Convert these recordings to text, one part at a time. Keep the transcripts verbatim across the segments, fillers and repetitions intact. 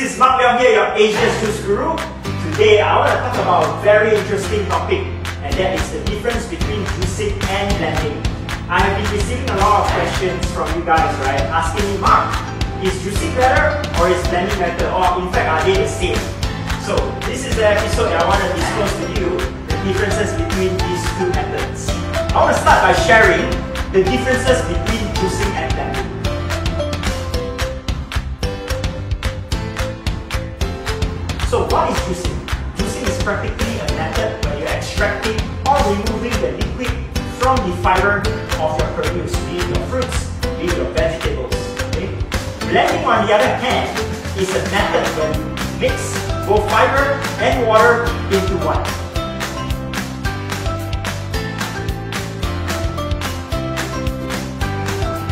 This is Mark Leong here, your Asia Juice Guru. Today I want to talk about a very interesting topic, and that is the difference between juicing and blending. I have been receiving a lot of questions from you guys, right? Asking me, Mark, is juicing better or is blending better? Or in fact, are they the same? So this is the episode that I want to disclose to you the differences between these two methods. I want to start by sharing the differences between juicing and blending. So what is juicing? Juicing is practically a method where you're extracting or removing the liquid from the fiber of your produce, be it your fruits, be it your vegetables. Okay? Blending, on the other hand, is a method where you mix both fiber and water into one.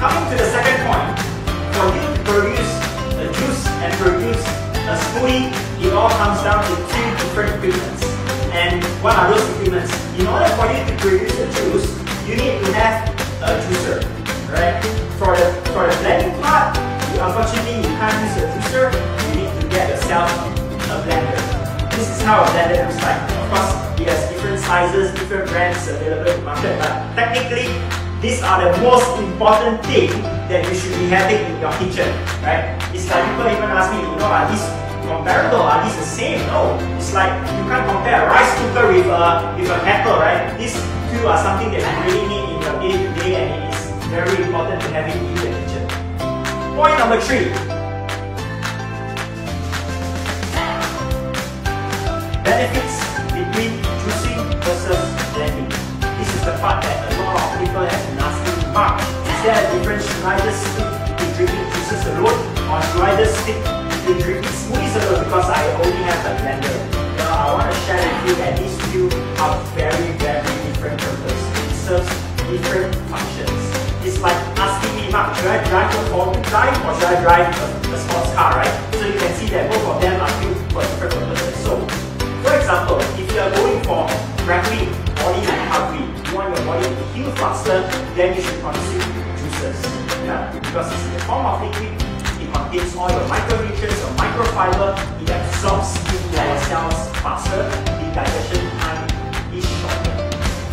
Coming to the second point, for you to produce a juice and produce a smoothie, it all comes down to two different equipments. And what are those equipments? In order for you to produce a juice, you need to have a juicer, right? For the, for the blending part, you, unfortunately you can't use a juicer, you need to get yourself a blender. This is how a blender looks like. Of course, it has different sizes, different brands available in the market, but technically, these are the most important thing that you should be having in your kitchen, right? It's like people even ask me, you know, are these comparable? Are these the same? No. It's like you can't compare a rice cooker with a, with a kettle, right? These two are something that you really need in your day to day, and it is very important to have it in your kitchen. Point number three. Benefits between juicing versus blending. This is the part that a lot of people have been asking me, Mark, is there a difference? Should I just stick to drinking juices alone, or should I just stick drinking smoothies alone because I only have a blender? Now I want to share with you that these two are very very different purposes. It serves different functions. It's like asking me, Mark, should I drive a four-wheel drive or should I drive a, a sports car, right? So you can see that both of them are built for different purposes. So for example, if you are going for rapid body recovery, you want your body to heal faster, then you should consume juices. Yeah? Because it's in the form of liquid. It contains all your micronutrients or microfiber, it absorbs into your cells faster, the digestion time is shorter.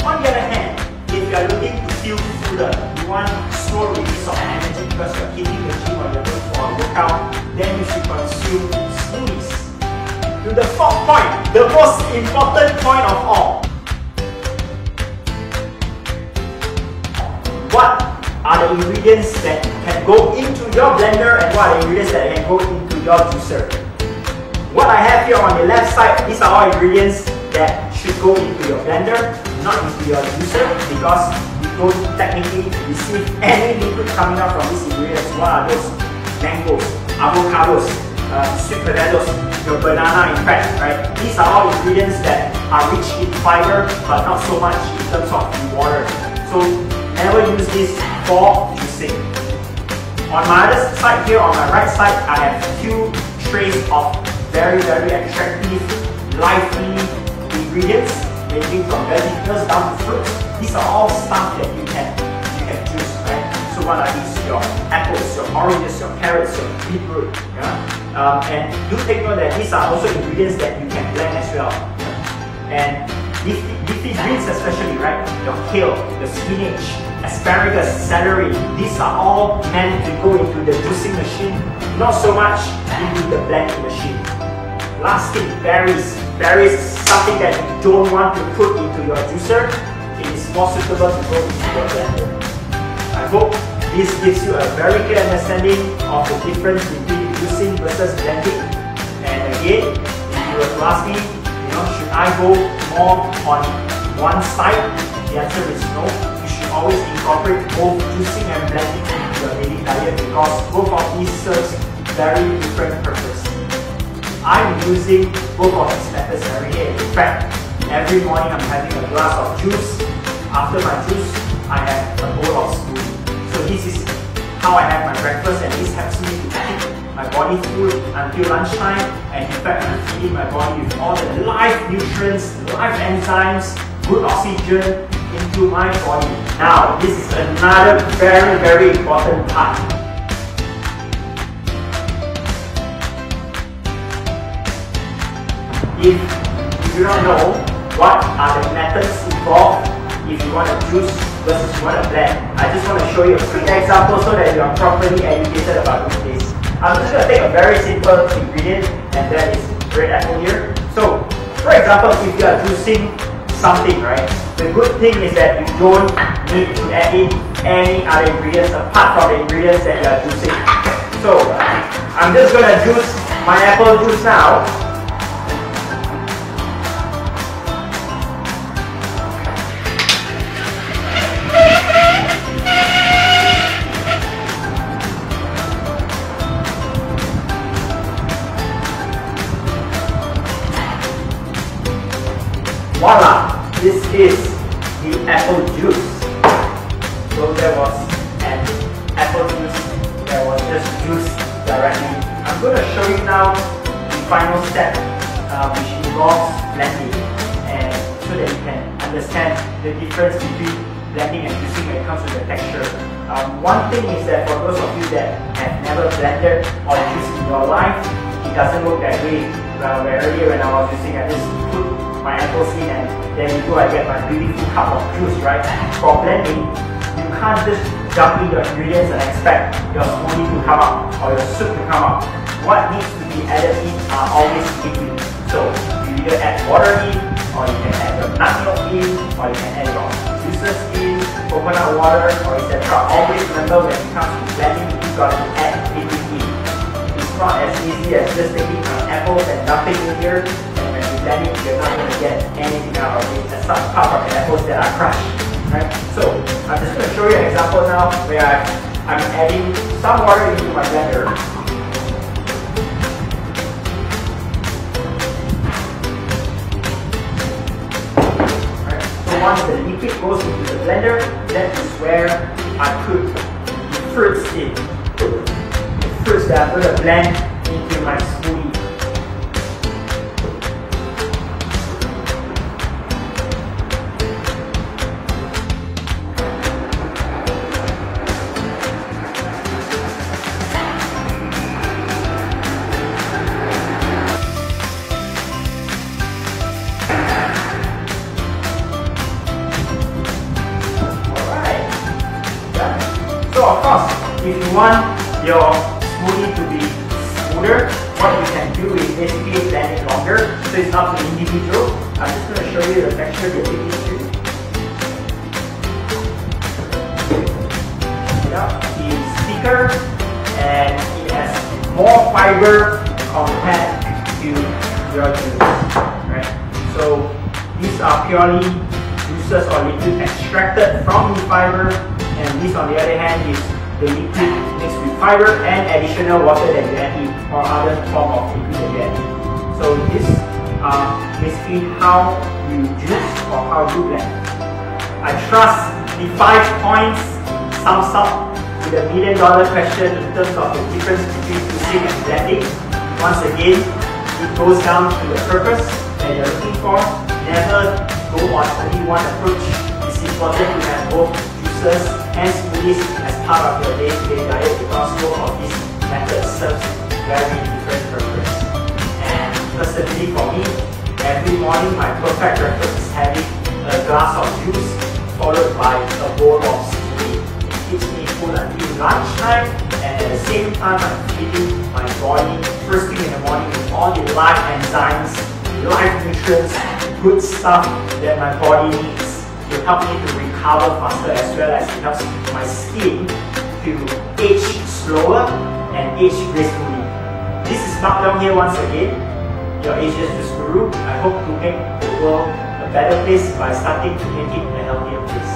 On the other hand, if you are looking to feel fuller, you want slow release of energy because you are hitting the gym or you are going for a workout, then you should consume smoothies. To the fourth point, the most important point of all. What are the ingredients that can go into your blender and what are the ingredients that can go into your juicer? What I have here on the left side, these are all ingredients that should go into your blender, not into your juicer, because you don't technically receive any liquid coming out from these ingredients. What are those? Mangoes, avocados, uh, sweet potatoes, your banana in fact, right? These are all ingredients that are rich in fiber but not so much in terms of water. So never use this for juicing. On my other side here, on my right side, I have two trays of very very attractive, lively ingredients ranging from vegetables down to fruits. These are all stuff that you can you can juice, right? So what are these? Your apples, your oranges, your carrots, your beetroot. Yeah? Um, and do take note that these are also ingredients that you can blend as well. Yeah? And Leafy, leafy greens especially, right? Your kale, your spinach, asparagus, celery, these are all meant to go into the juicing machine, not so much into the blending machine. Last thing, berries. Berries is something that you don't want to put into your juicer. It is more suitable to go into your blender. I hope this gives you a very clear understanding of the difference between juicing versus blending. And again, if you were to ask me, you know, should I go more on one side, the answer is no. You should always incorporate both juicing and blending into your daily diet because both of these serves very different purposes. I'm using both of these methods every day. In fact, every morning I'm having a glass of juice. After my juice, I have a bowl of smoothie. So this is how I have my breakfast, and this helps me to keep my body full until lunchtime, and in fact I'm feeding my body with all the life nutrients, life enzymes, good oxygen into my body. Now this is another very very important part. If you do not know what are the methods involved, if you want to juice versus you want to blend, I just want to show you a quick example so that you are properly educated about this. I'm just going to take a very simple ingredient, and that is red apple here. So, for example, if you are juicing something, right, the good thing is that you don't need to add in any other ingredients apart from the ingredients that you are juicing. So, I'm just going to juice my apple juice now. Voila! This is the apple juice. So there was an apple juice that was just juiced directly. I'm going to show you now the final step, uh, which involves blending, and so that you can understand the difference between blending and juicing when it comes to the texture. Um, one thing is that for those of you that have never blended or juiced in your life, it doesn't work that way. Uh, where earlier when I was juicing, I just put my apple skin, and then before I get my beautiful cup of juice, right? For blending, you can't just dump in your ingredients and expect your smoothie to come out or your soup to come out. What needs to be added in are always liquid. So you either add water in, or you can add your nut milk in, or you can add your juices in, coconut water, or et cetera. Always remember when it comes to blending, you've got to add liquid in. It's not as easy as just taking some apples and dumping in here. That means you're not going to get anything out of it except apart from the apples that are crushed, right? So, I'm just going to show you an example now where I, I'm adding some water into my blender. Right. So once the liquid goes into the blender, that is where I put the fruits in. The fruits that I'm going to blend into my smoothie. Of course, if you want your smoothie to be smoother, what you can do is basically blend it longer, so it's up to the individual. I'm just going to show you the texture that it gives you. Yeah, it's thicker and it has more fiber compared to your juice. Right? So these are purely juices or liquid extracted from the fiber. And this, on the other hand, is the liquid mixed with fiber and additional water that you add in, or other form of liquid that you add in. So this uh, basically how you juice or how you blend. I trust the five points sums up to the million dollar question in terms of the difference between juicing and blending. Once again, it goes down to the purpose that you're looking for. Never go on only one approach. It's important to have both juices and smoothies as part of your day-to-day diet, because both of these methods serves very different purpose. And personally for me, every morning my perfect breakfast is having a glass of juice followed by a bowl of smoothie. It keeps me full until lunchtime, and at the same time I'm feeding my body first thing in the morning with all the live enzymes, live nutrients, good stuff that my body needs to help me to recover faster, as well as it helps my skin to age slower and age gracefully. This is Mark Leong here once again, your Asia Juice Guru. I hope to make the world a better place by starting to make it a healthier place.